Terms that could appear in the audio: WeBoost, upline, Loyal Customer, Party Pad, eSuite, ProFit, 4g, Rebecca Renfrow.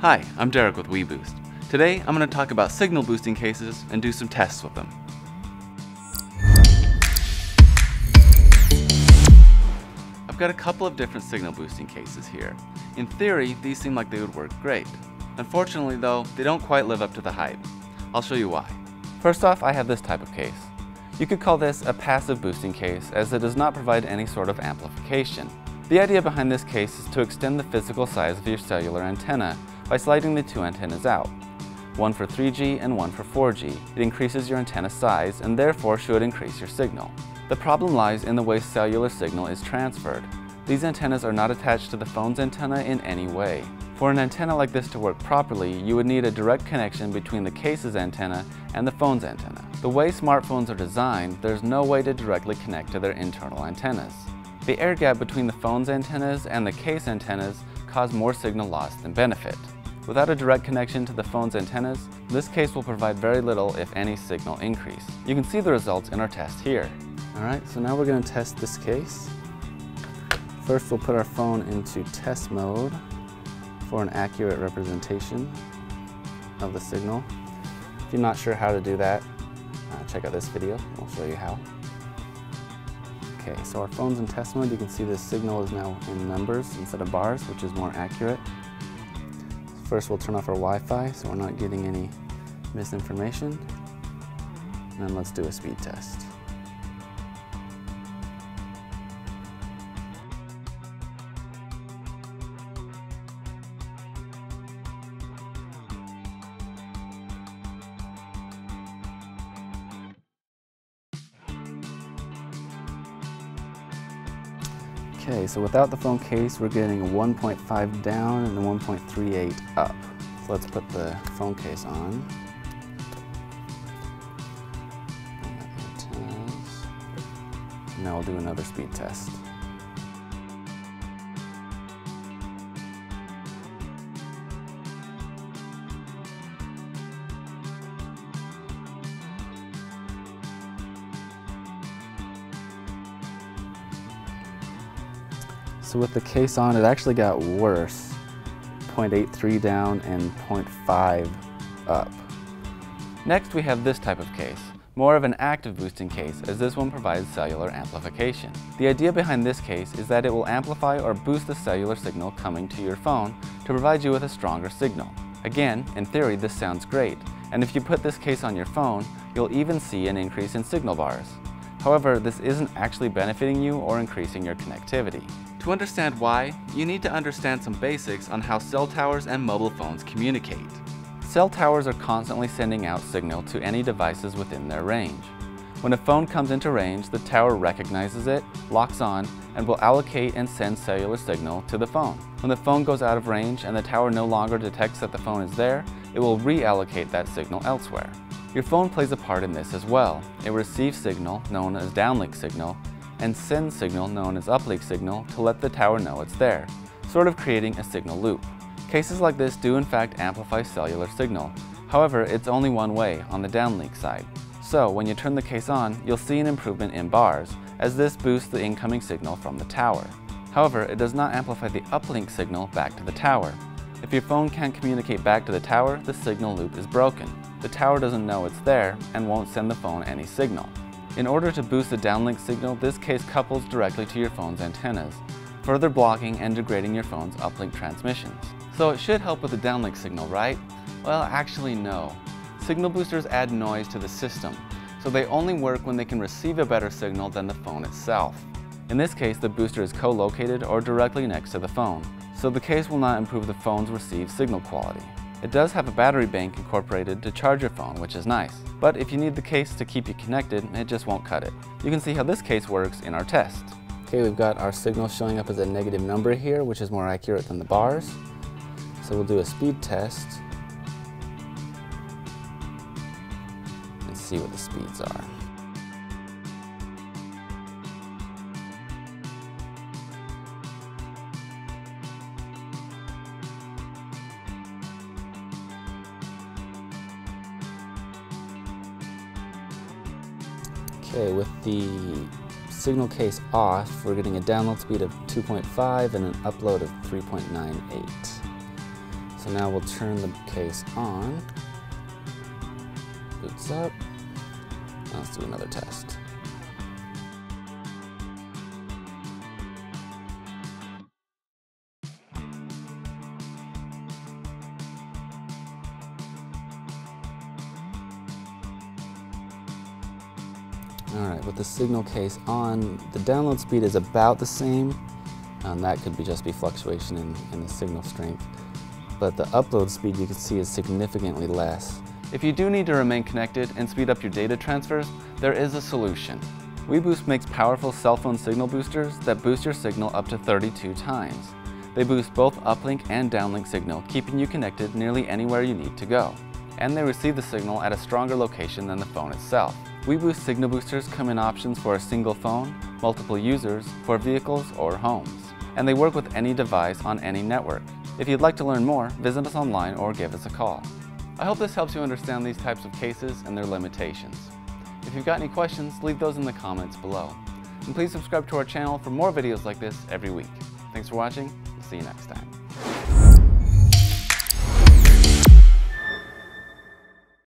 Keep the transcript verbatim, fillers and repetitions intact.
Hi, I'm Derek with WeBoost. Today I'm going to talk about signal boosting cases and do some tests with them. I've got a couple of different signal boosting cases here. In theory, these seem like they would work great. Unfortunately though, they don't quite live up to the hype. I'll show you why. First off, I have this type of case. You could call this a passive boosting case, as it does not provide any sort of amplification. The idea behind this case is to extend the physical size of your cellular antenna by sliding the two antennas out, one for three G and one for four G. It increases your antenna size and therefore should increase your signal. The problem lies in the way cellular signal is transferred. These antennas are not attached to the phone's antenna in any way. For an antenna like this to work properly, you would need a direct connection between the case's antenna and the phone's antenna. The way smartphones are designed, there's no way to directly connect to their internal antennas. The air gap between the phone's antennas and the case antennas cause more signal loss than benefit. Without a direct connection to the phone's antennas, this case will provide very little, if any, signal increase. You can see the results in our test here. Alright, so now we're going to test this case. First, we'll put our phone into test mode for an accurate representation of the signal. If you're not sure how to do that, uh, check out this video. We'll show you how. Okay, so our phone's in test mode. You can see the signal is now in numbers instead of bars, which is more accurate. First, we'll turn off our Wi-Fi so we're not getting any misinformation. And then let's do a speed test. Okay, so without the phone case, we're getting one point five down and one point three eight up. So let's put the phone case on. Now we'll do another speed test. So with the case on, it actually got worse. zero point eight three down and zero point five up. Next, we have this type of case, more of an active boosting case, as this one provides cellular amplification. The idea behind this case is that it will amplify or boost the cellular signal coming to your phone to provide you with a stronger signal. Again, in theory, this sounds great, and if you put this case on your phone, you'll even see an increase in signal bars. However, this isn't actually benefiting you or increasing your connectivity. To understand why, you need to understand some basics on how cell towers and mobile phones communicate. Cell towers are constantly sending out signal to any devices within their range. When a phone comes into range, the tower recognizes it, locks on, and will allocate and send cellular signal to the phone. When the phone goes out of range and the tower no longer detects that the phone is there, it will reallocate that signal elsewhere. Your phone plays a part in this as well. It receives signal, known as downlink signal, and sends signal, known as uplink signal, to let the tower know it's there, sort of creating a signal loop. Cases like this do in fact amplify cellular signal. However, it's only one way, on the downlink side. So when you turn the case on, you'll see an improvement in bars, as this boosts the incoming signal from the tower. However, it does not amplify the uplink signal back to the tower. If your phone can't communicate back to the tower, the signal loop is broken. The tower doesn't know it's there and won't send the phone any signal. In order to boost the downlink signal, this case couples directly to your phone's antennas, further blocking and degrading your phone's uplink transmissions. So it should help with the downlink signal, right? Well, actually no. Signal boosters add noise to the system, so they only work when they can receive a better signal than the phone itself. In this case, the booster is co-located or directly next to the phone, so the case will not improve the phone's received signal quality. It does have a battery bank incorporated to charge your phone, which is nice. But if you need the case to keep you connected, it just won't cut it. You can see how this case works in our test. Okay, we've got our signal showing up as a negative number here, which is more accurate than the bars. So we'll do a speed test and see what the speeds are. Okay, with the signal case off, we're getting a download speed of two point five and an upload of three point nine eight. So So now we'll turn the case on. Boots up. Now let's do another test. Alright, with the signal case on, the download speed is about the same. Um, that could be just be fluctuation in, in the signal strength. But the upload speed you can see is significantly less. If you do need to remain connected and speed up your data transfers, there is a solution. WeBoost makes powerful cell phone signal boosters that boost your signal up to thirty-two times. They boost both uplink and downlink signal, keeping you connected nearly anywhere you need to go. And they receive the signal at a stronger location than the phone itself. WeBoost signal boosters come in options for a single phone, multiple users, for vehicles or homes. And they work with any device on any network. If you'd like to learn more, visit us online or give us a call. I hope this helps you understand these types of cases and their limitations. If you've got any questions, leave those in the comments below. And please subscribe to our channel for more videos like this every week. Thanks for watching, and see you next time.